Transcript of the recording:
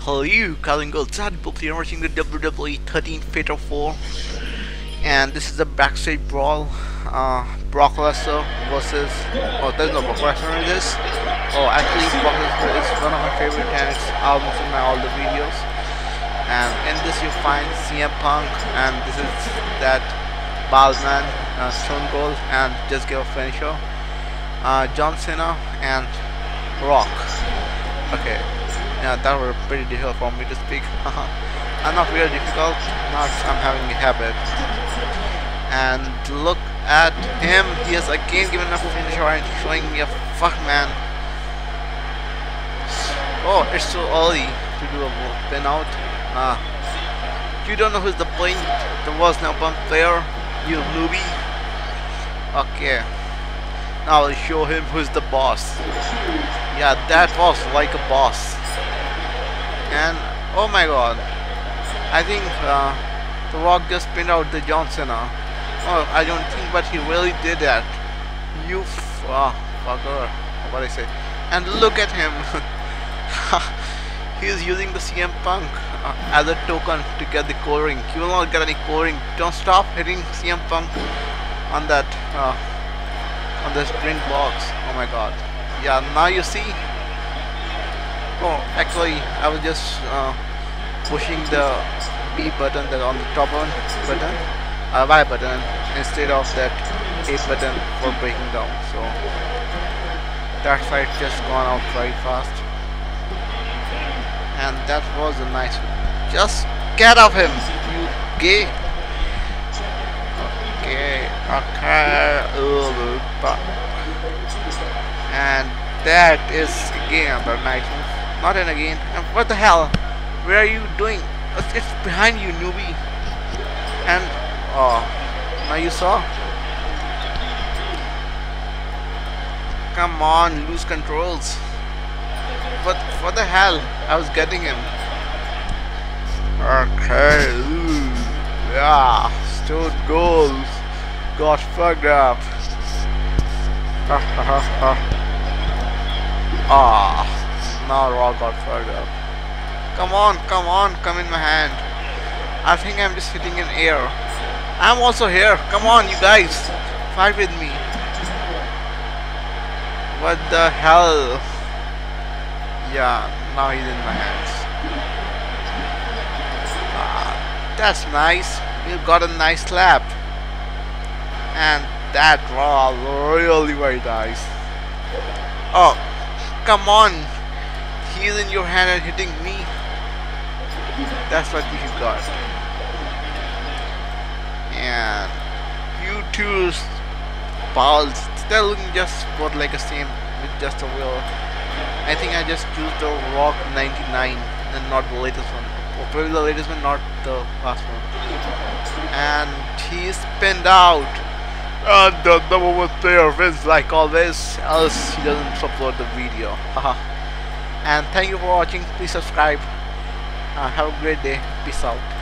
Hello, you, Kyle Ingoldzad, book the watching the WWE 13th Fatal 4. And this is a backstage brawl. Brock Lesnar versus. Oh, there's no Brock Lesnar in this. Oh, actually, Brock Lesnar is one of my favorite, and it's almost in my all the videos. And in this, you find CM Punk, and this is that bald man, Stone Cold, and just give a finisher. John Cena and Rock. Okay. Yeah, that was pretty difficult for me to speak. I'm not really difficult, not I'm having a habit. And look at him. Yes, I can't give enough of finisher and showing me a fuck, man. Oh, it's so early to do a pin out. You don't know who's the playing. There was no punk player. You newbie. Okay. Now I'll show him who's the boss. Yeah, that was like a boss. And oh my god, I think The Rock just pinned out the John Cena. Oh, I don't think, but he really did that. You fucker, what I say. And look at him. He is using the CM Punk as a token to get the core ring. You will not get any core ring. Don't stop hitting CM Punk on that on this drink box. Oh my god. Yeah, now you see. Oh, actually, I was just pushing the B button that on the top one button, Y button, instead of that A button for breaking down. So that fight just gone out very fast, and that was a nice one. Just get off him, you gay. Okay. And that is again another nice move. Not in again. And what the hell? Where are you doing? It's behind you, newbie. And oh, now you saw. Come on, lose controls. What the hell? I was getting him. Okay. Yeah. Stone Cold got fucked up. Ah. Now Raw got further. Come on, come in my hand. I think I'm just hitting in air. I'm also here. Come on, you guys, fight with me. What the hell? Yeah, now he's in my hands. That's nice. We've got a nice slap. And that Raw really very nice. Oh, come on. He's in your hand and hitting me. That's what you got. And you two balls. They're looking just what like a same with just a wheel. I think I just choose the Rock 99 and not the latest one. Or probably the latest one, not the last one. And he's pinned out. And the number one player wins like always. Else he doesn't upload the video. Haha. And thank you for watching. Please subscribe. Have a great day. Peace out.